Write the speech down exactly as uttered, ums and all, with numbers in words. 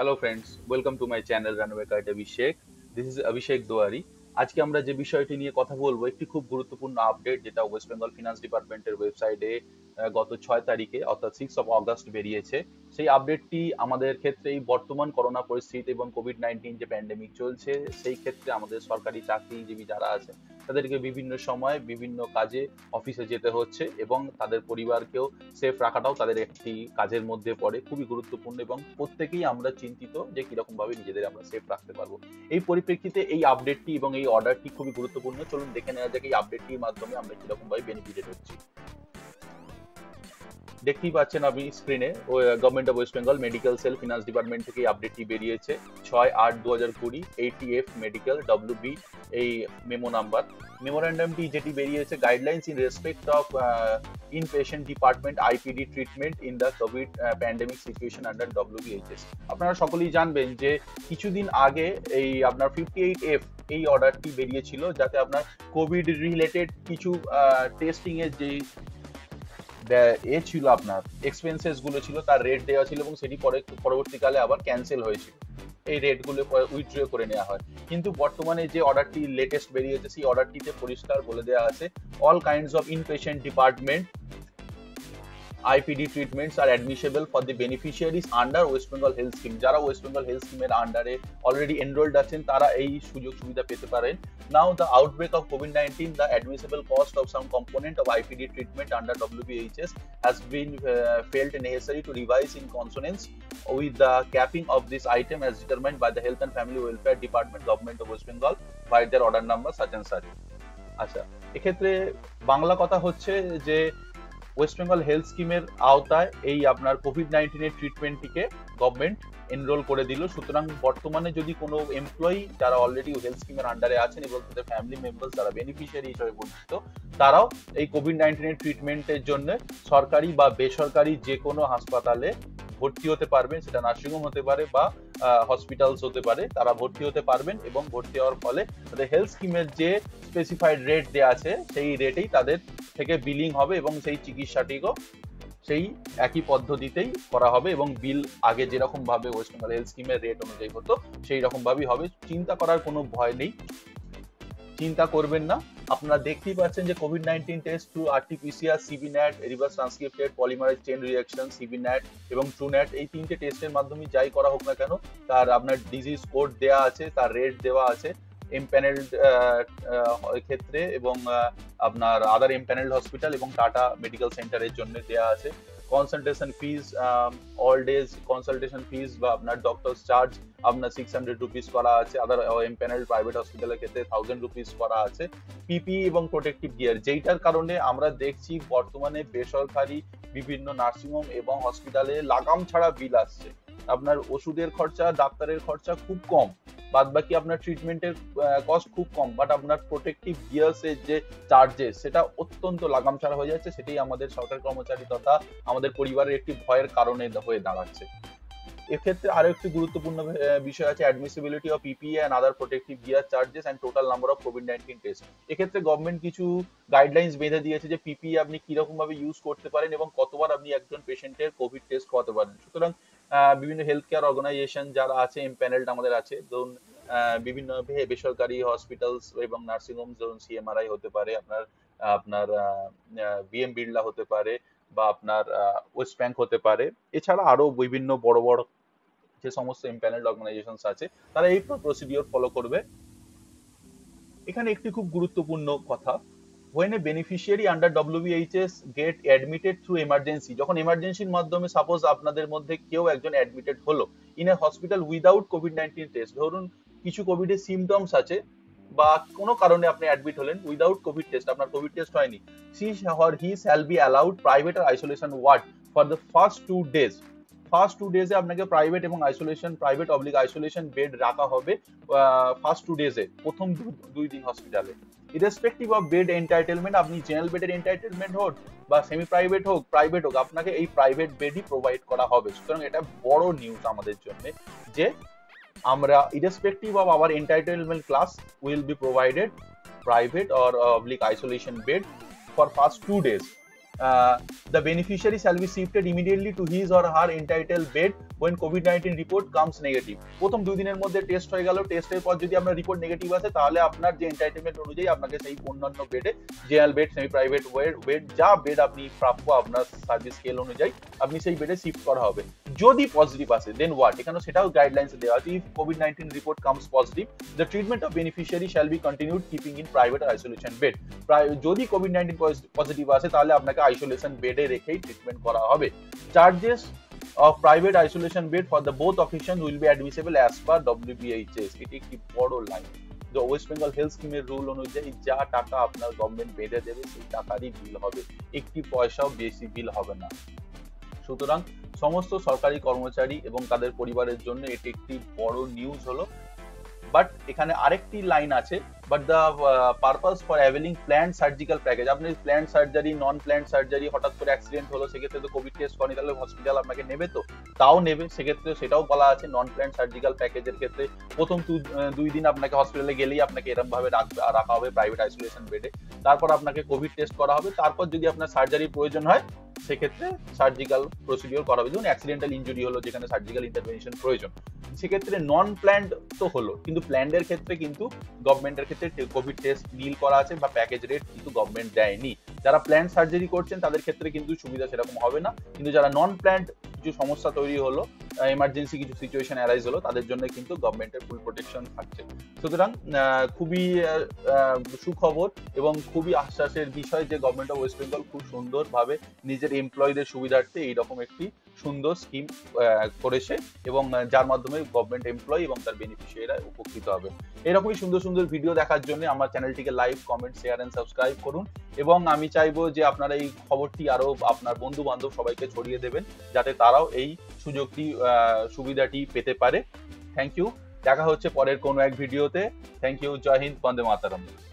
Hello friends, welcome to my channel runway guide Abhishek. This is Abhishek Doari. आज के আমরা যে বিষয়টি নিয়ে কথা বলবো একটি খুব গুরুত্বপূর্ণ আপডেট, যেটা ওয়েস্ট বেঙ্গল ফিনান্স ডিপার্টমেন্টের ওয়েবসাইটে গত ছয় তারিখে অর্থাৎ সিক্স অফ অগাস্ট বেরিয়েছে। সেই আপডেটটি আমাদের ক্ষেত্রে এই বর্তমান করোনা পরিস্থিতি এবং কোভিড নাইনটিন যে প্যান্ডেমিক চলছে সেই ক্ষেত্রে আমাদের সরকারি চাকরিজীবী যারা আছে তাদেরকে বিভিন্ন সময় বিভিন্ন কাজে অফিসে যেতে হচ্ছে এবং তাদের পরিবারকেও সেফ রাখাটাও তাদের একটি কাজের মধ্যে পড়ে, খুবই গুরুত্বপূর্ণ এবং প্রত্যেকেই আমরা চিন্তিত যে কিরকম ভাবে নিজেদের আমরা সেফ রাখতে পারবো। এই পরিপ্রেক্ষিতে এই আপডেটটি এবং এই অর্ডারটি খুবই গুরুত্বপূর্ণ। চলুন দেখে নেওয়া যাক এই আপডেটটির মাধ্যমে আমরা কিরকম ভাবে বেনিফিটেড হচ্ছি। দেখতেই পাচ্ছেন আপনি স্ক্রিনে government of West Bengal medical cell finance department থেকে আপডেটটি বেরিয়েছে ছয় আট দু হাজার কুড়ি। এটিএফ মেডিকেল ডব্লিউ বি এই মেমো নাম্বার মেমোরেন্ডামটি যেটি বেরিয়েছে, guidelines in respect of in patient department IPD treatment in the Covid pandemic situation under WBHS. আপনারা সকলেই জানবেন যে কিছুদিন আগে এই আপনার ফিফটি এইট এফ এই অর্ডারটি বেরিয়েছিল, যাতে আপনার কোভিড রিলেটেড কিছু টেস্টিংয়ের যে এ ছিল আপনার এক্সপেন্সেস গুলো ছিল তার রেট দেওয়া ছিল এবং সেটি পরে পরবর্তীকালে আবার ক্যান্সেল হয়েছিল। এই রেটগুলো উইথড্র করে নেওয়া হয়, কিন্তু বর্তমানে যে অর্ডারটি লেটেস্ট বেরিয়েছে সেই অর্ডারটিতে পরিষ্কার বলে দেওয়া আছে all kinds of inpatient department IPD treatments are admissible for the beneficiaries under West Bengal health scheme. যারা ওয়েস্ট বেঙ্গল হেলথ স্কিমের আন্ডারে অলরেডি এনরোল্ড আছেন তারা এই সুযোগ সুবিধা পেতে পারেন। Now the outbreak of COVID nineteen, the admissible cost of some component of I P D treatment under W B H S has been uh, felt necessary to revise in consonance with the capping of this item as determined by the Health and Family Welfare Department, Government of West Bengal by their order number such and such. আচ্ছা, এক্ষেত্রে বাংলা কথা হচ্ছে যে West Bengal health স্কিমের আওতায় এই আপনার Covid nineteen এর ট্রিটমেন্টটিকে গভর্নমেন্ট এনরোল করে দিল। সুতরাং বর্তমানে যদি কোনো এমপ্লয়ি যারা অলরেডি হেলথ স্কিমের আন্ডারে আছেন এবং তাদের ফ্যামিলি মেম্বার্স যারা বেনিফিশিয়ারি হিসেবে পরিচিত তারাও এই কোভিড নাইনটিন এর ট্রিটমেন্টের জন্য সরকারি বা বেসরকারি যে কোনো হাসপাতালে ভর্তি হতে পারবেন। সেটা নার্সিংহোম হতে পারে বা হসপিটালস হতে পারে, তারা ভর্তি হতে পারবেন এবং ভর্তি হওয়ার ফলে তাদের হেলথ স্কিমের যে স্পেসিফাইড রেট দেওয়া আছে সেই রেটেই তাদের থেকে বিলিং হবে এবং সেই চিকিৎসাটিকেও সেই একই পদ্ধতিতেই করা হবে এবং বিল আগে যেরকম ভাবে ওয়েস্ট বেঙ্গল হেলথ স্কিমের রেট অনুযায়ী হতো সেই রকম ভাবেই হবে। চিন্তা করার কোনো ভয় নেই, চিন্তা করবেন না। আপনারা দেখতেই পাচ্ছেন যে covid nineteen test through R T P C R, CBNAAT, reverse transcripted polymerase chain reaction, CBNAAT এবং ট্রুন্যাট এই তিনটে টেস্টের মাধ্যমে যাই করা হোক না কেন তার আপনার ডিজিজ কোড দেওয়া আছে, তার রেট দেওয়া আছে এমপ্যানেলড ক্ষেত্রে এবং আপনার আদার এমপ্যানেলড হসপিটাল এবং টাটা মেডিকেল সেন্টারের জন্য দেওয়া আছে। Consultation fees, all days consultation fees বা আপনার ডক্টরস চার্জ আপনার সিক্স হান্ড্রেড রুপিস করা আছে, আদার এমপ্যানেলড প্রাইভেট হসপিটালের ক্ষেত্রে থাউজেন্ড রুপিস করা আছে। পিপিই এবং প্রোটেক্টিভ গিয়ার, যেইটার কারণে আমরা দেখছি বর্তমানে বেসরকারি বিভিন্ন নার্সিংহোম এবং হসপিটালে লাগাম ছাড়া বিল আসছে। আপনার ওষুধের খরচা, ডাক্তারের খরচা খুব কম, বাদ বাকি আপনার ট্রিটমেন্টের কস্ট খুব কম, বাট আপনার প্রোটেক্টিভ গিয়ার্সের যে চার্জেস সেটা অত্যন্ত লাগাম ছাড়া হয়ে যাচ্ছে। সেটাই আমাদের সরকারি কর্মচারী তথা আমাদের পরিবারের একটি ভয়ের কারণে হয়ে দাঁড়াচ্ছে। এক্ষেত্রে আরো একটি গুরুত্বপূর্ণ বিষয় আছে admissibility of PPE and other protective gear charges and total number of covid nineteen test. এক্ষেত্রে গভর্নমেন্ট কিছু গাইডলাইন্স বেঁধে দিয়েছে যে পিপিই আপনি কিরকম ভাবে ইউজ করতে পারেন এবং কতবার আপনি একজন পেশেন্টের কোভিড টেস্ট করাতে পারেন। সুতরাং বিভিন্ন হেলথ কেয়ার অর্গানাইজেশন যারা আছে এমপ্যানেলড আমাদের আছে, ধরুন বিভিন্ন বেসরকারি হসপিটালস এবং নার্সিংহোম, ধরুন সিএমআরআই হতে পারে, আপনার আপনার বিএম বিড়লা হতে পারে বা আপনার ওয়েস্ট ব্যাংক হতে পারে, এছাড়া আরো বিভিন্ন বড় বড় যে সমস্ত এমপ্যানেলড অর্গানাইজেশনস আছে তারা এই প্রসিডিওর ফলো করবে। এখানে একটি খুব গুরুত্বপূর্ণ কথা, when a beneficiary under W B H S get admitted through emergency, যখন এমার্জেন্সির মাধ্যমে সাপোজ আপনাদের মধ্যে কেউ একজন অ্যাডমিটেড হলো in a hospital without covid nineteen test, ধরুন কিছু কোভিডের সিমটমস আছে বা কোনো কারণে আপনি অ্যাডমিট হলেন উইদাউট কোভিড টেস্ট, আপনার কোভিড টেস্ট হয়নি, she or he shall be allowed private R isolation ward for the first two days first two ডেজে আপনাকে প্রাইভেট এবং isolation private oblique isolation bed রাখা হবে ফার্স্ট টু ডেজে, প্রথম দুই দিন হসপিটালে। ইরেসপেক্টিভ অফ বেড এন্টাইটেলমেন্ট, আপনি জেনারেল বেডের এন্টাইটেলমেন্ট হোক বা সেমি প্রাইভেট হোক প্রাইভেট হোক, আপনাকে এই প্রাইভেট বেডই প্রোভাইড করা হবে। সুতরাং এটা বড় নিউজ আমাদের জন্য যে আমরা irrespective of our entitlement class will be provided private or oblique isolation bed for first two days. Uh, the beneficiary shall be shifted immediately to his or her entitled bed when covid nineteen report comes negative। প্রথম দুই দিনের মধ্যে test হয়ে গেল, টেস্টের পর যদি আপনার রিপোর্ট নেগেটিভ আসে তাহলে আপনার যে এন্টাইটেলমেন্ট অনুযায়ী আপনাকে সেই অন্যান্য বেডে general bed, semi private bed, যা বেড আপনি প্রাপ্য আপনার সার্ভিস স্কেল অনুযায়ী আপনি সেই বেডে শিফট করা হবে। যদি পজিটিভ আসে দেন হোয়াট, এখানে সেটাও গাইডলাইন্স দেওয়া আছে। If covid nineteen report comes positive the treatment of beneficiary shall be continued keeping in private isolation bed. যদি কোভিড নাইনটিন পজিটিভ আসে তাহলে আপনাকে আইসোলেশন বেডে রেখেই ট্রিটমেন্ট করা হবে। Charges of private isolation bed for the both occasion will be admissible as per WBHS. এটি একটি বড় লাইন। তো ওয়েস্ট বেঙ্গল হেলথ স্কিমের রুল অনুযায়ী যা টাকা আপনার গভর্নমেন্ট বেঁধে দেবে সেই টাকারই বিল হবে, একটি পয়সাও বেশি বিল হবে না। সুতরাং সমস্ত সরকারি কর্মচারী এবং তাদের পরিবারের জন্য এটি একটি বড় নিউজ হলো। বাট এখানে আরেকটি লাইন আছে, but the purpose for availing planned surgical package. আপনি planned surgery, non planned surgery, হঠাৎ করে অ্যাক্সিডেন্ট হলো, সেক্ষেত্রে তো কোভিড টেস্ট করেনি, তাহলে হসপিটাল আপনাকে নেবে তো? তাও নেবে, সেক্ষেত্রে সেটাও বলা আছে। নন প্ল্যান্ড সার্জিক্যাল প্যাকেজের ক্ষেত্রে প্রথম দুই দিন আপনাকে হসপিটালে গেলেই আপনাকে এরকমভাবে রাখা হবে প্রাইভেট আইসোলেশন বেডে, তারপর আপনাকে কোভিড টেস্ট করা হবে, তারপর যদি আপনার সার্জারির প্রয়োজন হয় সেক্ষেত্রে সার্জিক্যাল প্রসিডিওর করা হবে। যেমন অ্যাক্সিডেন্টাল ইঞ্জুরি হলো যেখানে সার্জিক্যাল ইন্টারভেনশন প্রয়োজন, সেক্ষেত্রে নন প্ল্যান্ড তো হলো, কিন্তু প্ল্যান্ডের ক্ষেত্রে কিন্তু গভর্নমেন্টের ক্ষেত্রে কোভিড টেস্ট ডিল করা আছে বা প্যাকেজ রেট কিন্তু গভর্নমেন্ট দেয়নি। যারা প্ল্যান্ড সার্জারি করছেন তাদের ক্ষেত্রে কিন্তু সুবিধা সেরকম হবে না, কিন্তু যারা নন প্ল্যান্ড কিছু সমস্যা তৈরি হলো, এমার্জেন্সি কিছু সিচুয়েশন অ্যারাইজ হলো, তাদের জন্য কিন্তু গভর্নমেন্টের ফুল প্রোটেকশন থাকছে। সুতরাং খুবই সুখবর এবং খুবই আশ্বাসের বিষয় যে গভর্নমেন্ট অফ ওয়েস্ট বেঙ্গল খুব সুন্দরভাবে নিজের এমপ্লয়ীদের সুবিধার্থে এইরকম একটি সুন্দর স্কিম করেছে এবং যার মাধ্যমে গভর্নমেন্ট এমপ্লয়ি এবং তার বেনিফিশিয়ারিরা উপকৃত হবে। এরকমই সুন্দর সুন্দর ভিডিও দেখার জন্য আমার চ্যানেলটিকে like, comment, share and subscribe করুন এবং আমি চাইবো যে আপনারা এই খবরটি আরও আপনার বন্ধু বান্ধব সবাইকে ছড়িয়ে দেবেন যাতে তারাও এই সুযোগটি সুবিধাটি পেতে পারে। থ্যাংক ইউ, দেখা হচ্ছে পরের কোনো এক ভিডিওতে। থ্যাংক ইউ, জয় হিন্দ, বন্দে মাতরম।